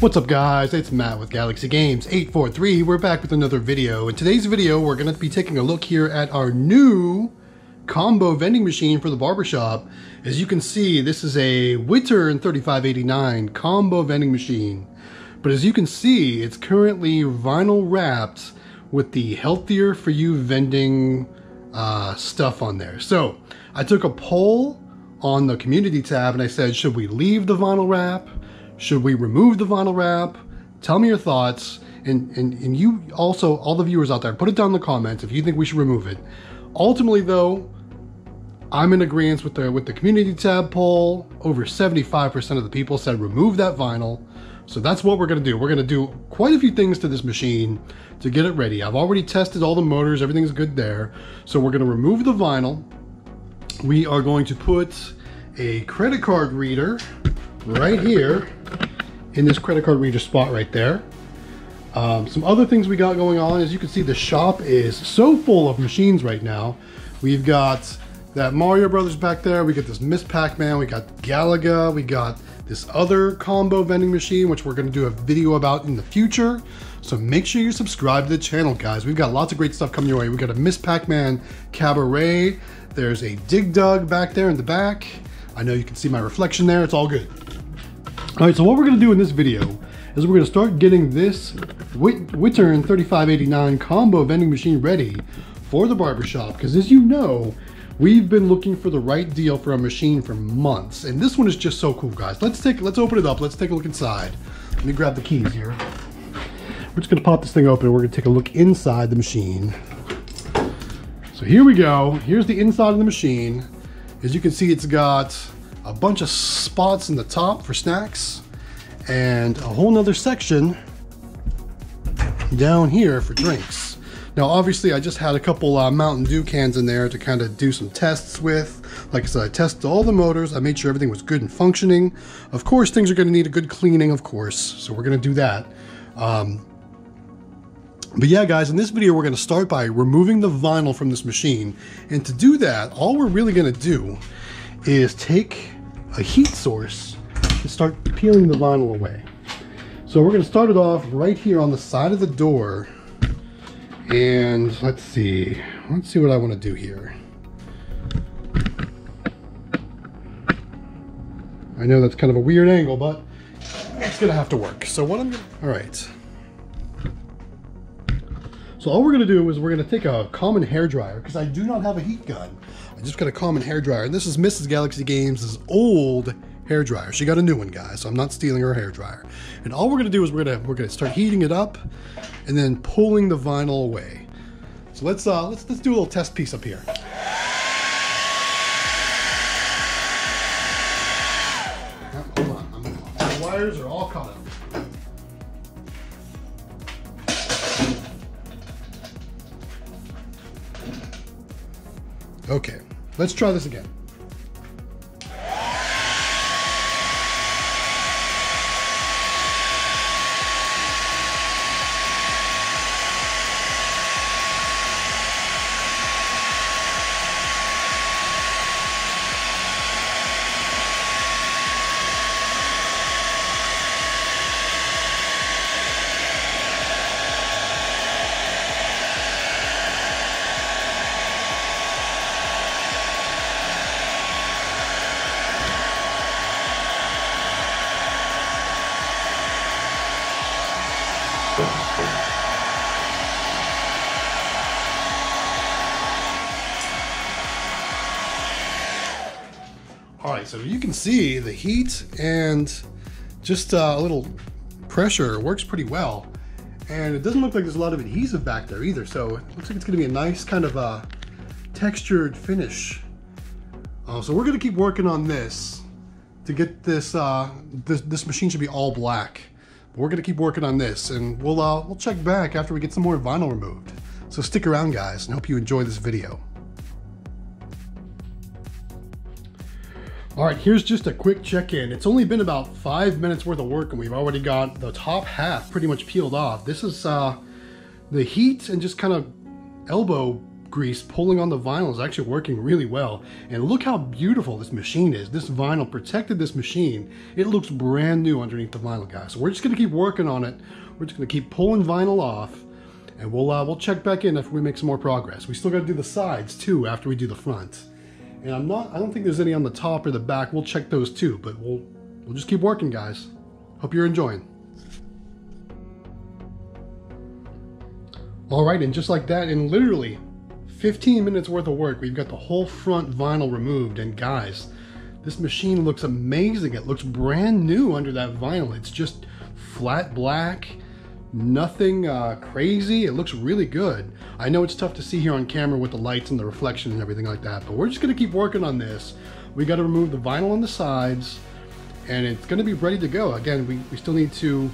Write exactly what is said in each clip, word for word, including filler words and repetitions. What's up guys, it's Matt with Galaxy Games eight forty-three. We're back with another video. In today's video, we're gonna be taking a look here at our new combo vending machine for the barbershop. As you can see, this is a Wittern thirty-five eighty-nine combo vending machine. But as you can see, it's currently vinyl wrapped with the Healthier for You vending uh, stuff on there. So I took a poll on the community tab and I said, should we leave the vinyl wrap? Should we remove the vinyl wrap? Tell me your thoughts. And, and, and you also, all the viewers out there, put it down in the comments if you think we should remove it. Ultimately though, I'm in agreement with the, with the community tab poll. Over seventy-five percent of the people said remove that vinyl. So that's what we're gonna do. We're gonna do quite a few things to this machine to get it ready. I've already tested all the motors, everything's good there. So we're gonna remove the vinyl. We are going to put a credit card reader right here in this credit card reader spot right there. Um, some other things we got going on, as you can see, the shop is so full of machines right now. We've got that Mario Brothers back there, we got this Miss Pac-Man, we got Galaga, we got this other combo vending machine, which we're gonna do a video about in the future. So make sure you subscribe to the channel, guys. We've got lots of great stuff coming your way. We've got a Miss Pac-Man Cabaret. There's a Dig Dug back there in the back. I know you can see my reflection there, it's all good. All right, so what we're gonna do in this video is we're gonna start getting this Wittern thirty-five eighty-nine combo vending machine ready for the barbershop, because as you know, we've been looking for the right deal for a machine for months, and this one is just so cool, guys. Let's take, let's open it up. Let's take a look inside. Let me grab the keys here. We're just gonna pop this thing open and we're gonna take a look inside the machine. So here we go. Here's the inside of the machine. As you can see, it's got a bunch of spots in the top for snacks and a whole nother section down here for drinks. Now, obviously, I just had a couple uh, Mountain Dew cans in there to kind of do some tests with. Like I said, I tested all the motors. I made sure everything was good and functioning. Of course, things are going to need a good cleaning, of course. So we're going to do that. Um, but yeah, guys, in this video, we're going to start by removing the vinyl from this machine. And to do that, all we're really going to do is take a heat source and start peeling the vinyl away. So we're going to start it off right here on the side of the door. And let's see, let's see what I want to do here. I know that's kind of a weird angle, but it's gonna have to work. So what I'm gonna, all right. So all we're gonna do is we're gonna take a common hair dryer, because I do not have a heat gun. I just got a common hair dryer, and this is Missus Galaxy Games' old hair dryer. She got a new one, guys, so I'm not stealing her hair dryer. And all we're gonna do is we're gonna we're gonna start heating it up and then pulling the vinyl away. So let's uh let's let's do a little test piece up here. Oh, hold on, I'm, the wires are all caught up. Okay, let's try this again. All right, so you can see the heat and just uh, a little pressure works pretty well. And it doesn't look like there's a lot of adhesive back there either. So it looks like it's gonna be a nice kind of a textured finish. Uh, so we're gonna keep working on this to get this, uh, this, this machine should be all black. But we're gonna keep working on this, and we'll, uh, we'll check back after we get some more vinyl removed. So stick around, guys, and hope you enjoy this video. All right, here's just a quick check-in. It's only been about five minutes worth of work and we've already got the top half pretty much peeled off. This is uh, the heat and just kind of elbow grease pulling on the vinyl is actually working really well. And look how beautiful this machine is. This vinyl protected this machine. It looks brand new underneath the vinyl, guys. So we're just gonna keep working on it. We're just gonna keep pulling vinyl off, and we'll uh, we'll check back in after we make some more progress. We still gotta do the sides too after we do the front. And I'm not, I don't think there's any on the top or the back. We'll check those too, but we'll we'll just keep working, guys. Hope you're enjoying. All right, and just like that, in literally fifteen minutes worth of work, we've got the whole front vinyl removed. And guys, this machine looks amazing. It looks brand new under that vinyl. It's just flat black, nothing uh, crazy. It looks really good. I know it's tough to see here on camera with the lights and the reflection and everything like that, but we're just gonna keep working on this. We gotta remove the vinyl on the sides, and it's gonna be ready to go. Again, we, we still need to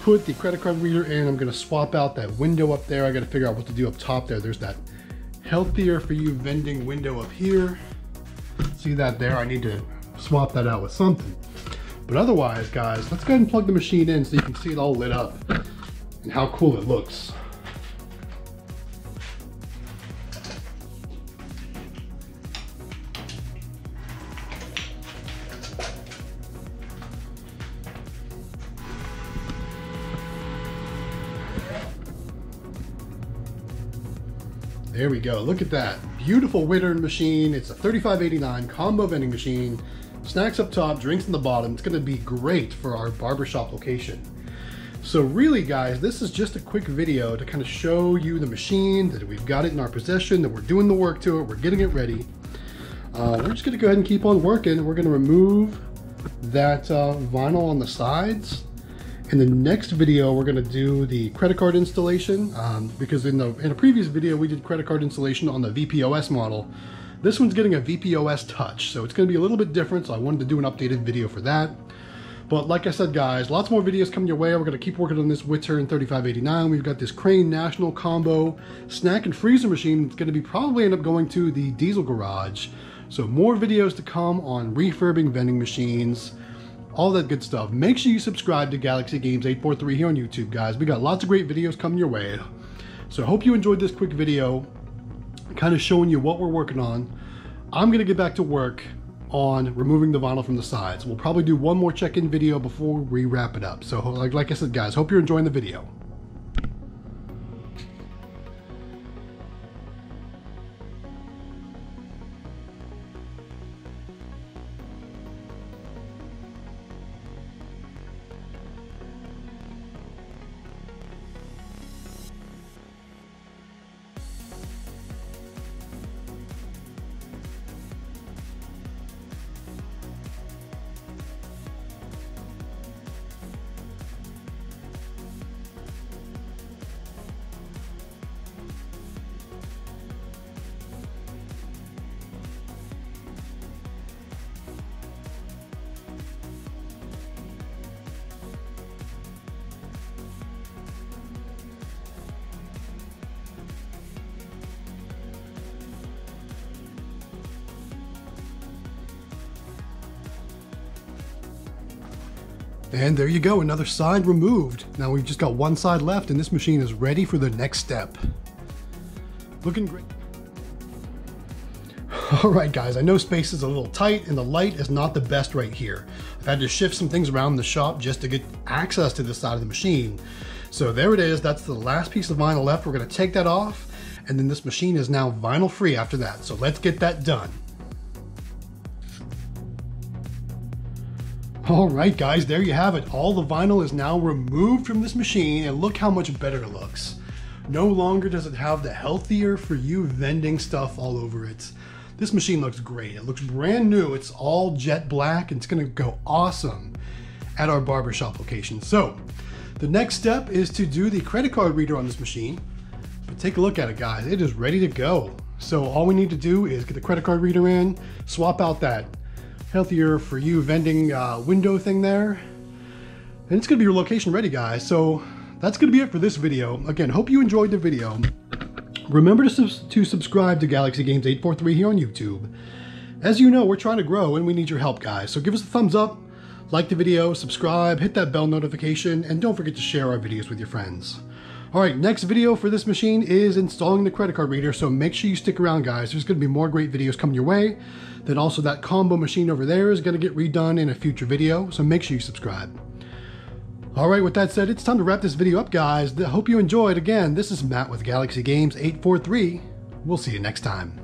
put the credit card reader in. I'm gonna swap out that window up there. I gotta figure out what to do up top there. There's that Healthier for You vending window up here. See that there? I need to swap that out with something. But otherwise, guys, let's go ahead and plug the machine in so you can see it all lit up and how cool it looks. There we go, look at that. Beautiful Wittern machine. It's a thirty-five eighty-nine combo vending machine. Snacks up top, drinks in the bottom. It's gonna be great for our barbershop location. So really, guys, this is just a quick video to kind of show you the machine, that we've got it in our possession, that we're doing the work to it, we're getting it ready. Uh, we're just gonna go ahead and keep on working. We're gonna remove that uh, vinyl on the sides. In the next video, we're gonna do the credit card installation um, because in the in a previous video, we did credit card installation on the V P O S model. This one's getting a V P O S touch, so it's gonna be a little bit different, so I wanted to do an updated video for that. But like I said, guys, lots more videos coming your way. We're gonna keep working on this Wittern thirty-five eighty-nine. We've got this Crane National combo snack and freezer machine. It's gonna be probably end up going to the diesel garage. So more videos to come on refurbing vending machines, all that good stuff. Make sure you subscribe to Galaxy Games eight forty-three here on YouTube, guys. We got lots of great videos coming your way. So I hope you enjoyed this quick video, kind of showing you what we're working on. I'm gonna get back to work on removing the vinyl from the sides. We'll probably do one more check-in video before we wrap it up. So like, like I said, guys, hope you're enjoying the video. And there you go, another side removed. Now we've just got one side left, and this machine is ready for the next step. Looking great. All right, guys, I know space is a little tight and the light is not the best right here. I've had to shift some things around in the shop just to get access to this side of the machine. So there it is, that's the last piece of vinyl left. We're gonna take that off, and then this machine is now vinyl free after that. So let's get that done. All right, guys, there you have it. All the vinyl is now removed from this machine, and look how much better it looks. No longer does it have the Healthier for You vending stuff all over it. This machine looks great. It looks brand new. It's all jet black, and it's gonna go awesome at our barbershop location. So the next step is to do the credit card reader on this machine, but take a look at it, guys. It is ready to go. So all we need to do is get the credit card reader in, swap out that Healthier for You vending uh, window thing there, and it's gonna be your location ready, guys. So that's gonna be it for this video. Again, hope you enjoyed the video. Remember to, sub to subscribe to Galaxy Games eight forty-three here on YouTube. As you know, we're trying to grow and we need your help, guys. So give us a thumbs up, like the video, subscribe, hit that bell notification, and don't forget to share our videos with your friends. Alright, next video for this machine is installing the credit card reader, so make sure you stick around, guys. There's going to be more great videos coming your way. Then also that combo machine over there is going to get redone in a future video, so make sure you subscribe. Alright, with that said, it's time to wrap this video up, guys. I hope you enjoyed. Again, this is Matt with Galaxy Games eight forty-three. We'll see you next time.